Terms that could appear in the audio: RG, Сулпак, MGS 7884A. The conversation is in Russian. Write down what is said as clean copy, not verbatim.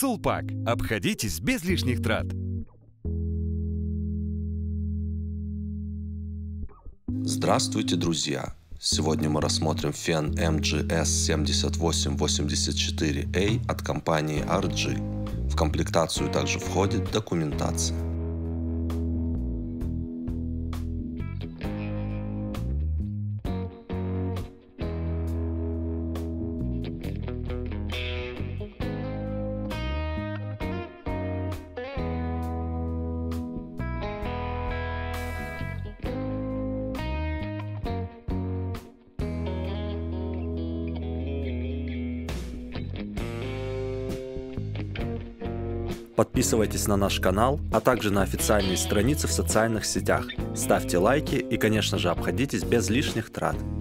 Сулпак. Обходитесь без лишних трат. Здравствуйте, друзья! Сегодня мы рассмотрим фен MGS 7884A от компании RG. В комплектацию также входит документация. Подписывайтесь на наш канал, а также на официальные страницы в социальных сетях. Ставьте лайки и, конечно же, обходитесь без лишних трат.